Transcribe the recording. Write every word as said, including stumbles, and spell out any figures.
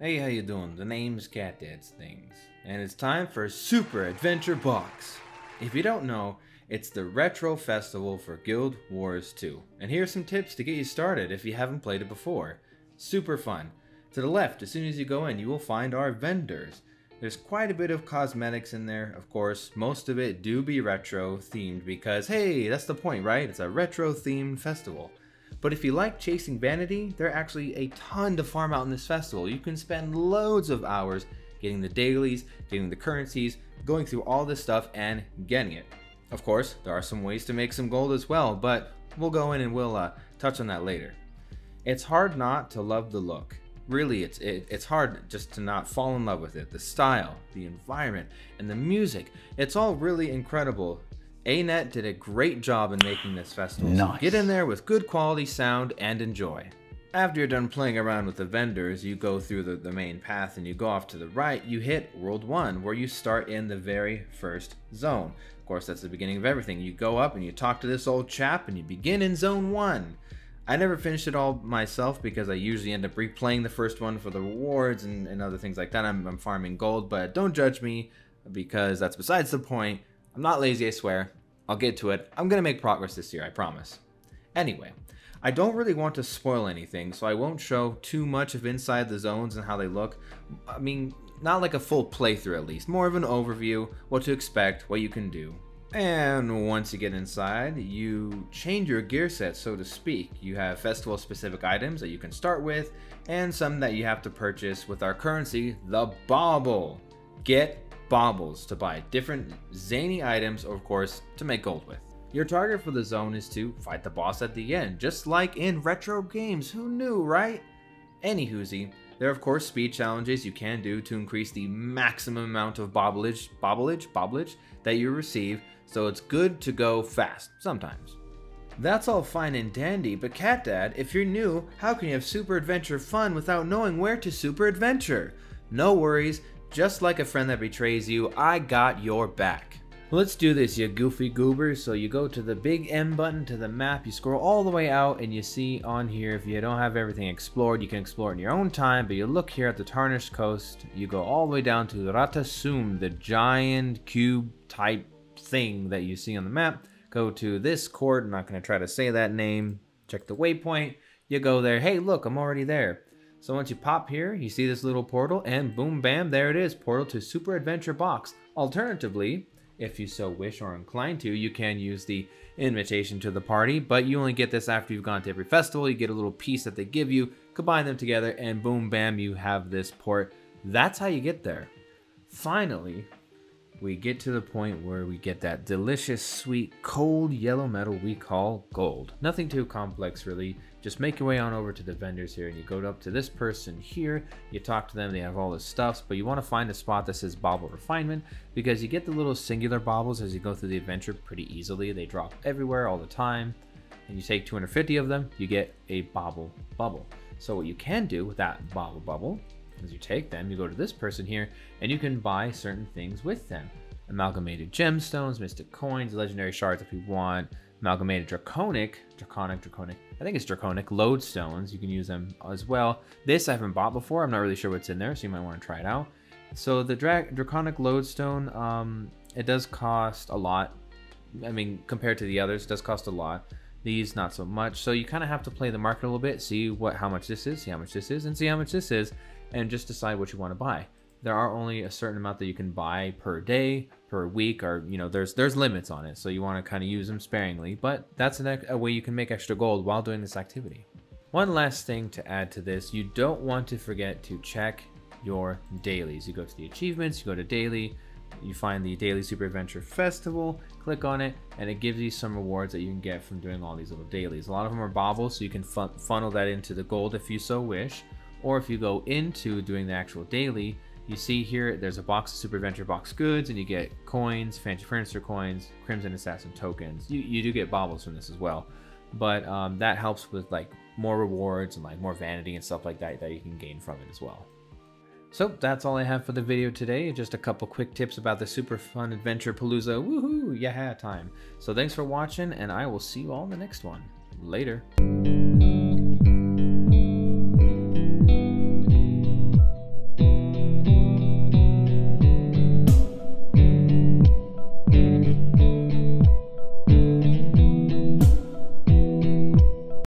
Hey, how you doing? The name's Cat Dad's Things, and it's time for Super Adventure Box. If you don't know, it's the retro festival for Guild Wars two, and here's some tips to get you started if you haven't played it before. Super fun. To the left, as soon as you go in, you will find our vendors. There's quite a bit of cosmetics in there, of course. Most of it do be retro themed because, hey, that's the point, right? It's a retro themed festival. But if you like chasing vanity, there are actually a ton to farm out in this festival. You can spend loads of hours getting the dailies, getting the currencies, going through all this stuff and getting it. Of course, there are some ways to make some gold as well, but we'll go in and we'll uh, touch on that later. It's hard not to love the look. Really, it's, it, it's hard just to not fall in love with it. The style, the environment, and the music, it's all really incredible. A-Net did a great job in making this festival. Nice. Get in there with good quality sound and enjoy. After you're done playing around with the vendors, you go through the, the main path and you go off to the right, you hit World one, where you start in the very first zone. Of course, that's the beginning of everything. You go up and you talk to this old chap and you begin in Zone one. I never finished it all myself because I usually end up replaying the first one for the rewards and, and other things like that. I'm, I'm farming gold, but don't judge me because that's besides the point. I'm not lazy, I swear. I'll get to it. I'm gonna make progress this year, I promise. Anyway, I don't really want to spoil anything, so I won't show too much of inside the zones and how they look. I mean, not like a full playthrough at least, more of an overview, what to expect, what you can do. And once you get inside, you change your gear set, so to speak. You have festival specific items that you can start with, and some that you have to purchase with our currency, the Bobble. Get Bobbles to buy different zany items, or of course, to make gold with. Your target for the zone is to fight the boss at the end, just like in retro games. Who knew, right? Anywhoosie, there are of course speed challenges you can do to increase the maximum amount of bobblage, bobblage, bobblage that you receive, so it's good to go fast sometimes. That's all fine and dandy, but Cat Dad, if you're new, how can you have Super Adventure fun without knowing where to Super Adventure? No worries. Just like a friend that betrays you, I got your back. Let's do this, you goofy goobers. So you go to the big M button to the map, you scroll all the way out, and you see on here, if you don't have everything explored, you can explore it in your own time, but you look here at the Tarnished Coast, you go all the way down to Rata Sum, the giant cube type thing that you see on the map. Go to this court, I'm not gonna try to say that name, check the waypoint, you go there, hey look, I'm already there. So once you pop here, you see this little portal, and boom bam, there it is, portal to Super Adventure Box. Alternatively, if you so wish or inclined to, you can use the invitation to the party, but you only get this after you've gone to every festival. You get a little piece that they give you, combine them together, and boom bam, you have this port. That's how you get there. Finally, we get to the point where we get that delicious, sweet, cold yellow metal we call gold. Nothing too complex, really. Just make your way on over to the vendors here, and you go up to this person here, you talk to them, they have all this stuff, but you want to find a spot that says Bobble Refinement, because you get the little singular bobbles as you go through the adventure pretty easily. They drop everywhere all the time, and you take two hundred fifty of them, you get a Bobble Bubble. So what you can do with that Bobble Bubble, as you take them, you go to this person here, and you can buy certain things with them. Amalgamated gemstones, mystic coins, legendary shards if you want, amalgamated draconic, draconic, draconic, I think it's draconic lodestones. You can use them as well. This I haven't bought before. I'm not really sure what's in there, so you might want to try it out. So the dra draconic lodestone, um, it does cost a lot. I mean, compared to the others, it does cost a lot. These, not so much. So you kind of have to play the market a little bit, see what, how much this is, see how much this is, and see how much this is, and just decide what you want to buy. There are only a certain amount that you can buy per day, per week, or, you know, there's there's limits on it. So you want to kind of use them sparingly, but that's an, a way you can make extra gold while doing this activity. One last thing to add to this, you don't want to forget to check your dailies. You go to the achievements, you go to daily, you find the Daily Super Adventure Festival, click on it, and it gives you some rewards that you can get from doing all these little dailies. A lot of them are bobbles, so you can fun funnel that into the gold if you so wish. Or if you go into doing the actual daily, you see here, there's a box of Super Adventure Box goods, and you get coins, fancy furniture coins, Crimson Assassin tokens. You, you do get bobbles from this as well, but um, that helps with like more rewards and like more vanity and stuff like that that you can gain from it as well. So that's all I have for the video today. Just a couple quick tips about the super fun adventure palooza. Woohoo! Yeah, time. So thanks for watching, and I will see you all in the next one. Later.